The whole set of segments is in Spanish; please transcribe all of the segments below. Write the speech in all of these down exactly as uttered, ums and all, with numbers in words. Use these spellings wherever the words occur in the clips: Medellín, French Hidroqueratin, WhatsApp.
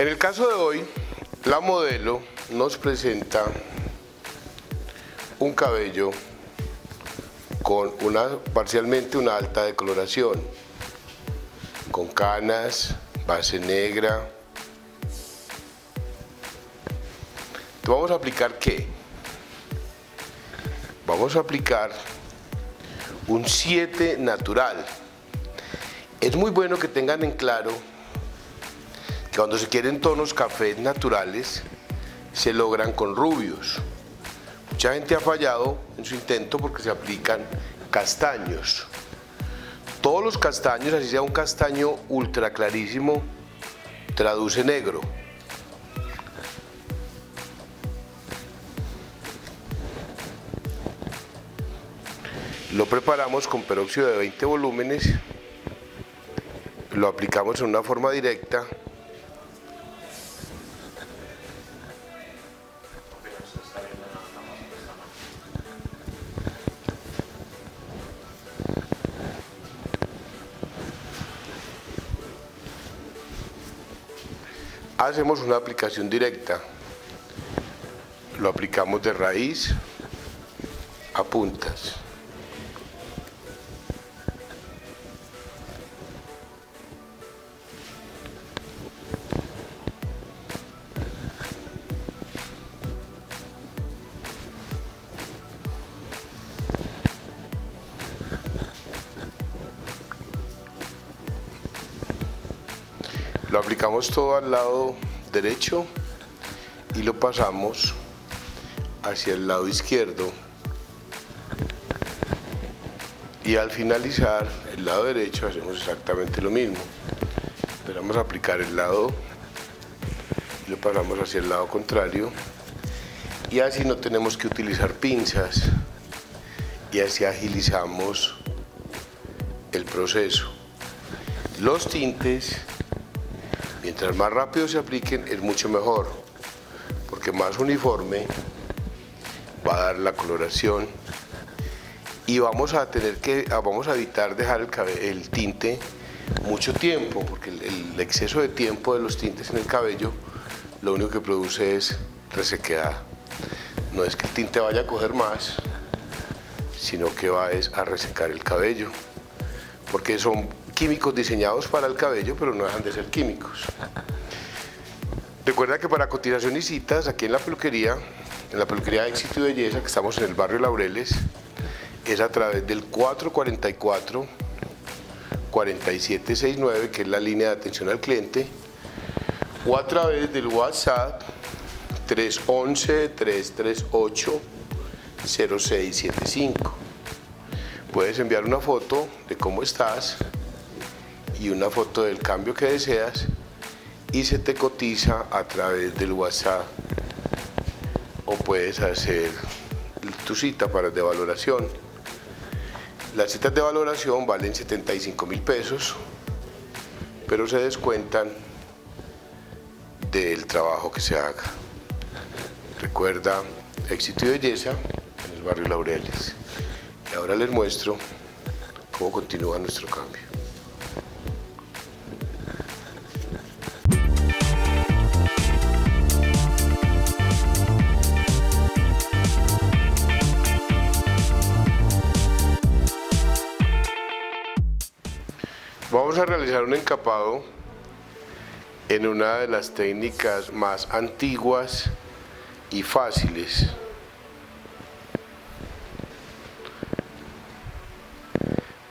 En el caso de hoy, la modelo nos presenta un cabello con una, parcialmente una alta decoloración, con canas, base negra. ¿Vamos a aplicar qué? Vamos a aplicar un siete natural. Es muy bueno que tengan en claro que cuando se quieren tonos cafés naturales se logran con rubios. Mucha gente ha fallado en su intento porque se aplican castaños. Todos los castaños, así sea un castaño ultra clarísimo, traduce negro. Lo preparamos con peróxido de veinte volúmenes, lo aplicamos en una forma directa . Hacemos una aplicación directa, lo aplicamos de raíz a puntas. Lo aplicamos todo al lado derecho y lo pasamos hacia el lado izquierdo, y al finalizar el lado derecho hacemos exactamente lo mismo. Esperamos aplicar el lado y lo pasamos hacia el lado contrario, y así no tenemos que utilizar pinzas y así agilizamos el proceso. Los tintes, mientras más rápido se apliquen, es mucho mejor, porque más uniforme va a dar la coloración y vamos a tener que, vamos a evitar dejar el, cabello, el tinte mucho tiempo, porque el, el exceso de tiempo de los tintes en el cabello lo único que produce es resequedad. No es que el tinte vaya a coger más, sino que va es a resecar el cabello, porque son químicos diseñados para el cabello, pero no dejan de ser químicos. Recuerda que para cotización y citas, aquí en la peluquería, en la peluquería de Éxito y Belleza, que estamos en el barrio Laureles, es a través del cuatro cuatro cuatro, cuatro siete seis nueve, que es la línea de atención al cliente, o a través del WhatsApp tres uno uno, tres tres ocho, cero seis siete cinco. Puedes enviar una foto de cómo estás y una foto del cambio que deseas, y se te cotiza a través del WhatsApp, o puedes hacer tu cita para de valoración. Las citas de valoración valen setenta y cinco mil pesos, pero se descuentan del trabajo que se haga. Recuerda, Éxito y Belleza en el barrio Laureles. Y ahora les muestro cómo continúa nuestro cambio. Vamos a realizar un encapado en una de las técnicas más antiguas y fáciles.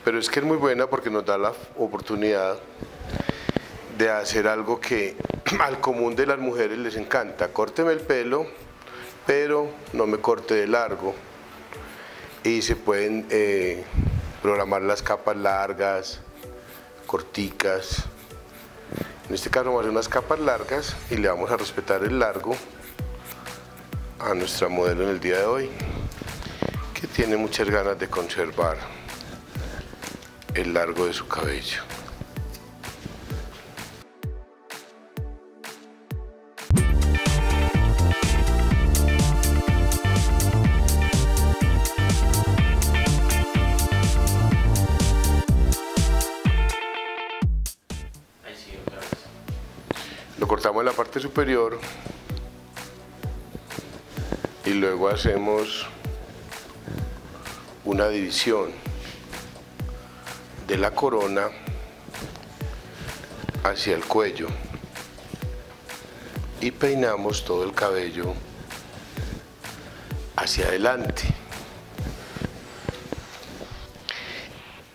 Pero es que es muy buena porque nos da la oportunidad de hacer algo que al común de las mujeres les encanta. Córteme el pelo, pero no me corte de largo. Y se pueden eh, programar las capas largas, corticas. En este caso vamos a hacer unas capas largas y le vamos a respetar el largo a nuestra modelo en el día de hoy, que tiene muchas ganas de conservar el largo de su cabello. la parte superior y luego hacemos una división de la corona hacia el cuello y peinamos todo el cabello hacia adelante.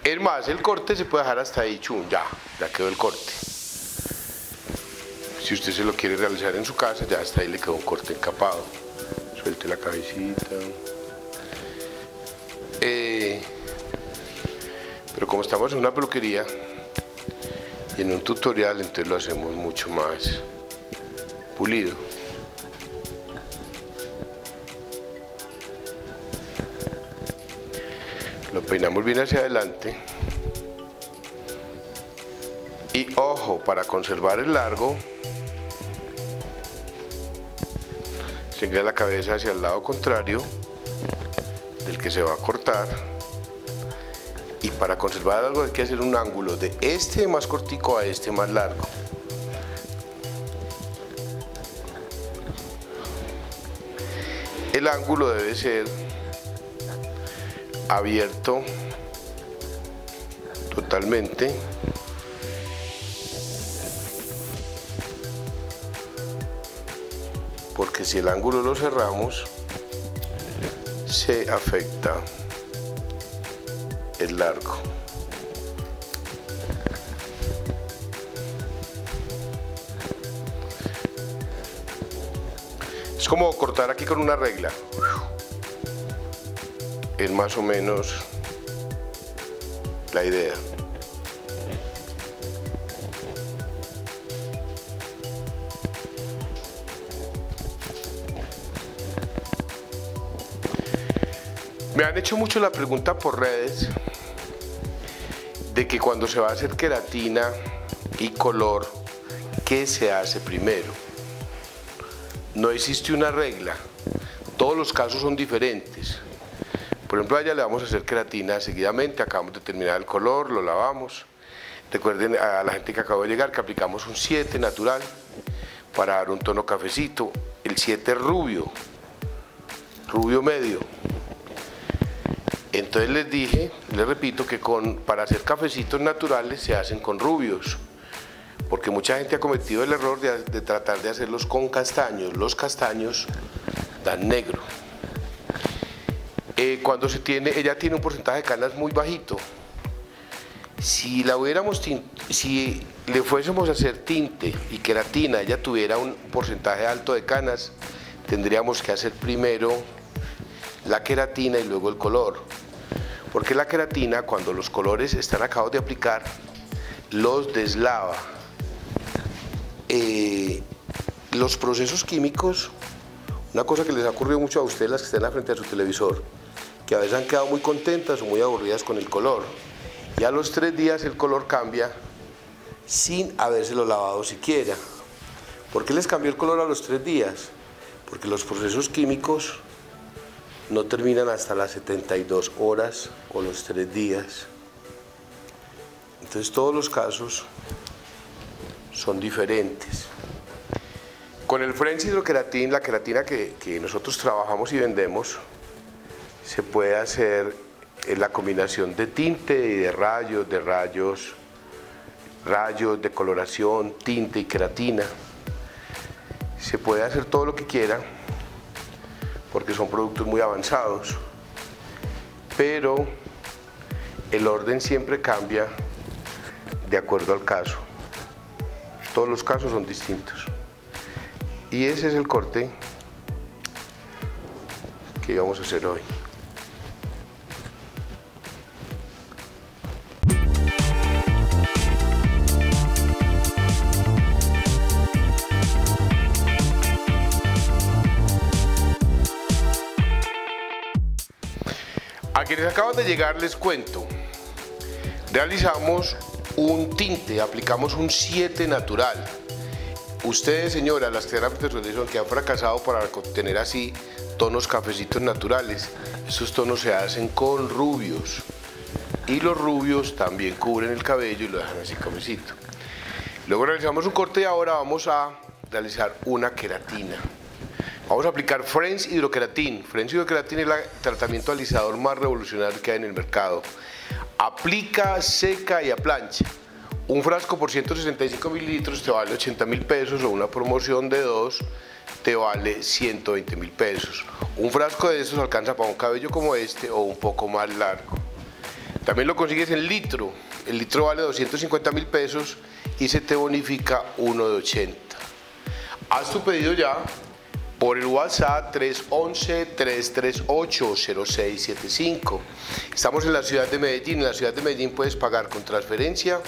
Es más, el corte se puede dejar hasta ahí, chum, ya, ya quedó el corte. Si usted se lo quiere realizar en su casa, ya hasta ahí le quedó un corte encapado. Suelte la cabecita. Eh, pero como estamos en una peluquería y en un tutorial, entonces lo hacemos mucho más pulido. Lo peinamos bien hacia adelante y ojo, para conservar el largo se inclina la cabeza hacia el lado contrario del que se va a cortar, y para conservar el largo hay que hacer un ángulo de este más cortico a este más largo. El ángulo debe ser abierto totalmente, porque si el ángulo lo cerramos se afecta el largo. Es como cortar aquí con una regla. Es más o menos la idea. Me han hecho mucho la pregunta por redes de que cuando se va a hacer queratina y color, ¿qué se hace primero? No existe una regla, todos los casos son diferentes. Por ejemplo, a ella le vamos a hacer queratina seguidamente, acabamos de terminar el color, lo lavamos. Recuerden a la gente que acabo de llegar que aplicamos un siete natural para dar un tono cafecito. El siete rubio, rubio medio. Entonces les dije, les repito que con, para hacer cafecitos naturales se hacen con rubios, porque mucha gente ha cometido el error de, de tratar de hacerlos con castaños. Los castaños dan negro. Eh, cuando se tiene, ella tiene un porcentaje de canas muy bajito. Si la hubiéramos, si le fuésemos a hacer tinte y queratina, ella tuviera un porcentaje alto de canas, tendríamos que hacer primero la queratina y luego el color, porque la queratina, cuando los colores están acabados de aplicar, los deslava. Eh, los procesos químicos, una cosa que les ha ocurrido mucho a ustedes, las que están frente a su televisor, que a veces han quedado muy contentas o muy aburridas con el color, y a los tres días el color cambia sin habérselo lavado siquiera. ¿Por qué les cambió el color a los tres días? Porque los procesos químicos no terminan hasta las setenta y dos horas o los tres días. Entonces todos los casos son diferentes. Con el French Hidroqueratin, la queratina que, que nosotros trabajamos y vendemos, se puede hacer en la combinación de tinte y de rayos, de rayos, rayos de coloración, tinte y queratina. Se puede hacer todo lo que quiera porque son productos muy avanzados, pero el orden siempre cambia de acuerdo al caso. Todos los casos son distintos. Y ese es el corte que vamos a hacer hoy. A quienes acaban de llegar les cuento, realizamos un tinte, aplicamos un siete natural. Ustedes, señoras, las que han fracasado para obtener así tonos cafecitos naturales, estos tonos se hacen con rubios, y los rubios también cubren el cabello y lo dejan así cafecito. Luego realizamos un corte y ahora vamos a realizar una queratina. Vamos a aplicar French Hidroqueratin. French Hidroqueratin es el tratamiento alisador más revolucionario que hay en el mercado. Aplica, seca y aplancha. Un frasco por ciento sesenta y cinco mililitros te vale ochenta mil pesos, o una promoción de dos te vale ciento veinte mil pesos. Un frasco de estos alcanza para un cabello como este o un poco más largo. También lo consigues en litro. El litro vale doscientos cincuenta mil pesos y se te bonifica uno de ochenta. Haz tu pedido ya por el WhatsApp tres once, tres tres ocho, cero seis siete cinco. Estamos en la ciudad de Medellín. En la ciudad de Medellín puedes pagar con transferencia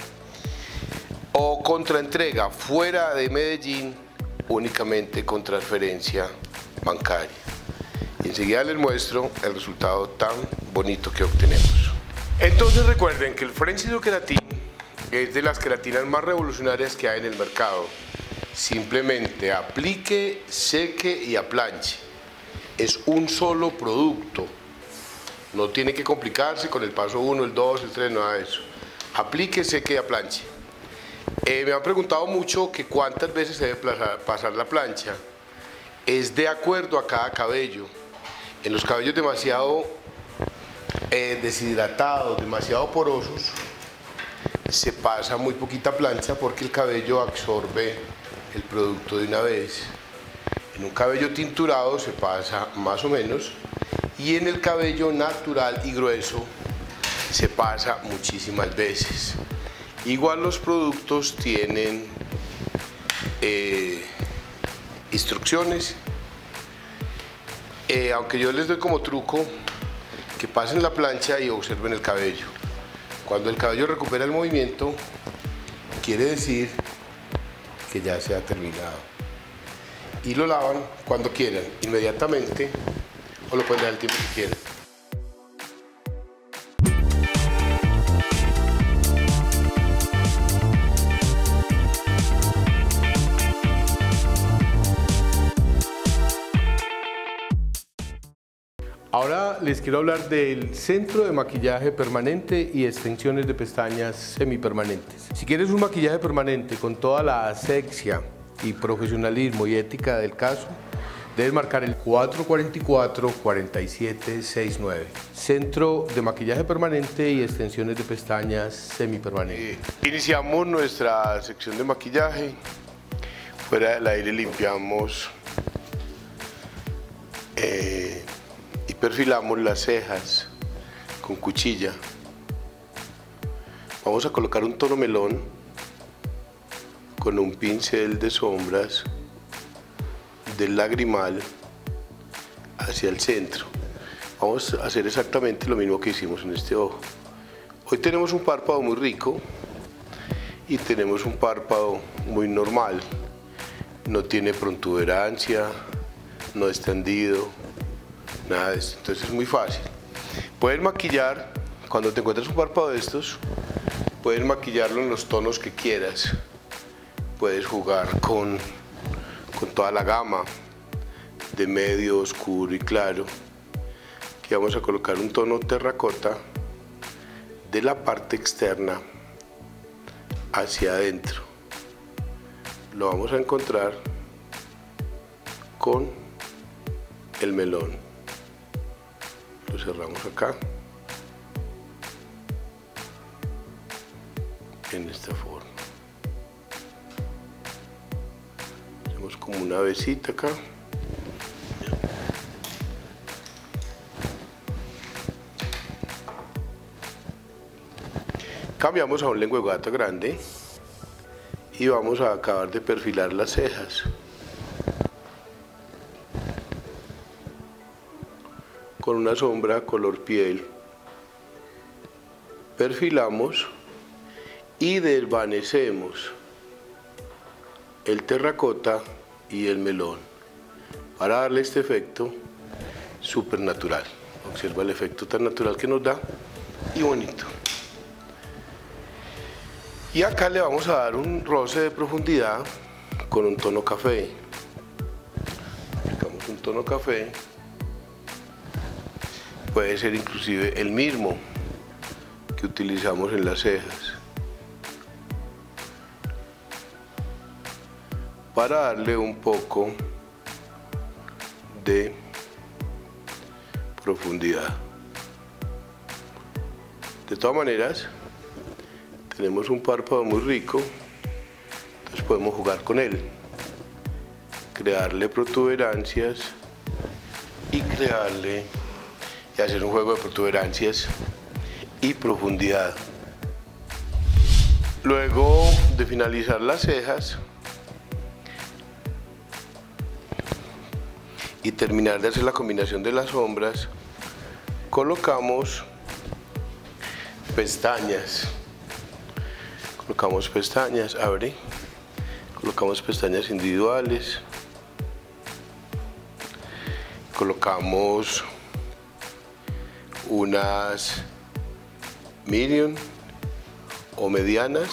o contraentrega. Fuera de Medellín, únicamente con transferencia bancaria. Y enseguida les muestro el resultado tan bonito que obtenemos. Entonces recuerden que el French Hidroqueratin es de las queratinas más revolucionarias que hay en el mercado. Simplemente aplique, seque y aplanche. Es un solo producto. No tiene que complicarse con el paso uno, el dos, el tres, nada de eso. Aplique, seque y aplanche. Eh, me han preguntado mucho que cuántas veces se debe pasar la plancha. Es de acuerdo a cada cabello. En los cabellos demasiado Eh, deshidratados, demasiado porosos, se pasa muy poquita plancha porque el cabello absorbe el producto de una vez. En un cabello tinturado se pasa más o menos, y en el cabello natural y grueso se pasa muchísimas veces. Igual los productos tienen eh, instrucciones, eh, aunque yo les doy como truco que pasen la plancha y observen el cabello. Cuando el cabello recupera el movimiento, quiere decir que ya se ha terminado. Y lo lavan cuando quieran, inmediatamente, o lo pueden dejar el tiempo que quieran. Ahora les quiero hablar del centro de maquillaje permanente y extensiones de pestañas semipermanentes. Si quieres un maquillaje permanente con toda la asepsia y profesionalismo y ética del caso, debes marcar el cuatro cuatro cuatro, cuatro siete seis nueve. Centro de maquillaje permanente y extensiones de pestañas semipermanentes. Eh, iniciamos nuestra sección de maquillaje. Fuera del aire limpiamos Eh, perfilamos las cejas con cuchilla. Vamos a colocar un tono melón con un pincel de sombras del lagrimal hacia el centro. Vamos a hacer exactamente lo mismo que hicimos en este ojo. Hoy tenemos un párpado muy rico y tenemos un párpado muy normal. No tiene protuberancia, no es tendido, nada de esto. Entonces es muy fácil. Puedes maquillar, cuando te encuentres un párpado de estos, puedes maquillarlo en los tonos que quieras. Puedes jugar con, con toda la gama de medio, oscuro y claro. Aquí vamos a colocar un tono terracota de la parte externa hacia adentro. Lo vamos a encontrar con el melón. Lo cerramos acá, en esta forma. Hacemos como una avecita acá. Cambiamos a un lengüegato grande y vamos a acabar de perfilar las cejas. Con una sombra color piel perfilamos y desvanecemos el terracota y el melón para darle este efecto súper natural. Observa el efecto tan natural que nos da y bonito. Y acá le vamos a dar un roce de profundidad con un tono café. Aplicamos un tono café. Puede ser inclusive el mismo que utilizamos en las cejas. para darle un poco de profundidad. De todas maneras, tenemos un párpado muy rico, entonces podemos jugar con él, crearle protuberancias y crearle y hacer un juego de protuberancias y profundidad. Luego de finalizar las cejas y terminar de hacer la combinación de las sombras, colocamos pestañas. Colocamos pestañas, abre, colocamos pestañas individuales, colocamos unas medium o medianas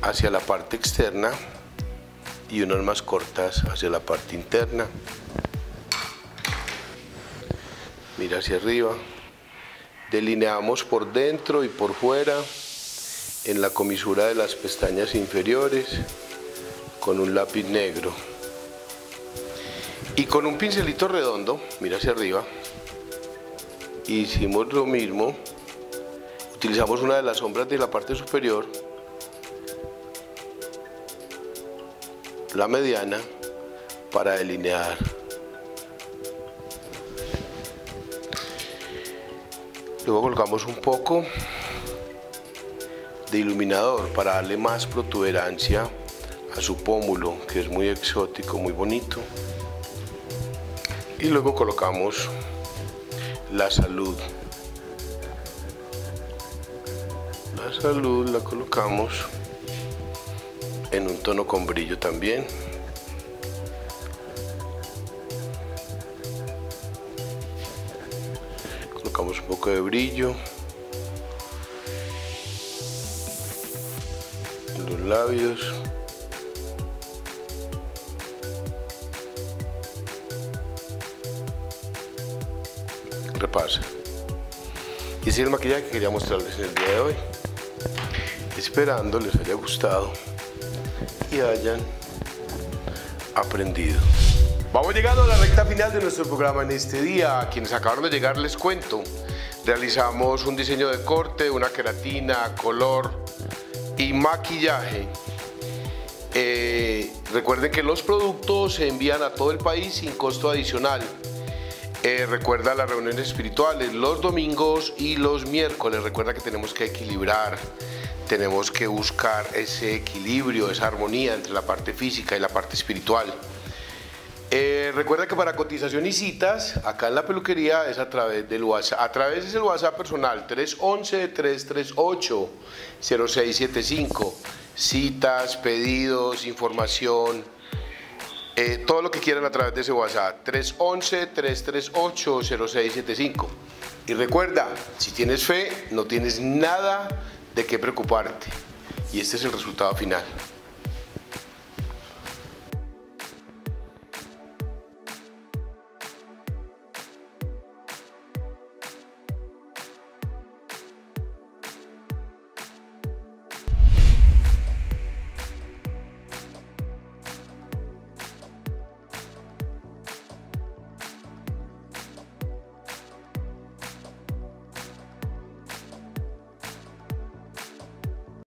hacia la parte externa y unas más cortas hacia la parte interna. Mira hacia arriba, delineamos por dentro y por fuera en la comisura de las pestañas inferiores con un lápiz negro y con un pincelito redondo. Mira hacia arriba, hicimos lo mismo, utilizamos una de las sombras de la parte superior, la mediana, para delinear. Luego colocamos un poco de iluminador para darle más protuberancia a su pómulo, que es muy exótico, muy bonito. Y luego colocamos la salud. La salud la colocamos en un tono con brillo también. Colocamos un poco de brillo en los labios. Repasa. Y ese es el maquillaje que quería mostrarles en el día de hoy. Esperando les haya gustado y hayan aprendido. Vamos llegando a la recta final de nuestro programa en este día. A quienes acabaron de llegar les cuento. Realizamos un diseño de corte, una queratina, color y maquillaje. Eh, recuerden que los productos se envían a todo el país sin costo adicional. Eh, recuerda las reuniones espirituales los domingos y los miércoles. Recuerda que tenemos que equilibrar, tenemos que buscar ese equilibrio, esa armonía entre la parte física y la parte espiritual. Eh, recuerda que para cotización y citas, acá en la peluquería es a través del WhatsApp. A través del WhatsApp personal tres once, tres tres ocho, cero seis siete cinco. Citas, pedidos, información. Eh, todo lo que quieran a través de ese WhatsApp, tres once, tres tres ocho, cero seis siete cinco. Y recuerda, si tienes fe, no tienes nada de qué preocuparte. Y este es el resultado final.